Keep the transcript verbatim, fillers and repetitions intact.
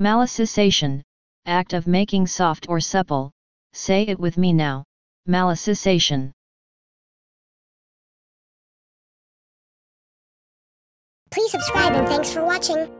Malacissation, act of making soft or supple, say it with me now, malacissation. Please subscribe and thanks for watching.